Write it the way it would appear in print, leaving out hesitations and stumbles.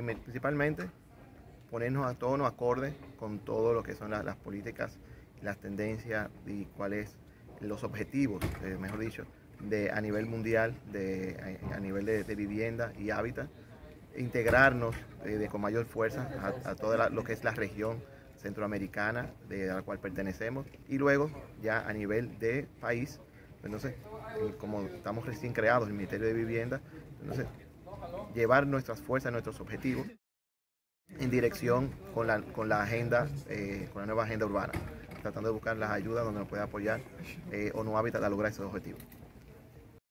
principalmente ponernos a todos acorde con todo lo que son las políticas, las tendencias y cuáles los objetivos, mejor dicho, a nivel mundial, a nivel de vivienda y hábitat, integrarnos con mayor fuerza a toda lo que es la región centroamericana a la cual pertenecemos, y luego ya a nivel de país, entonces, como estamos recién creados el Ministerio de Vivienda, entonces llevar nuestras fuerzas, nuestros objetivos en dirección con la agenda, con la nueva agenda urbana, tratando de buscar las ayudas donde nos pueda apoyar ONU-Habitat a lograr esos objetivos.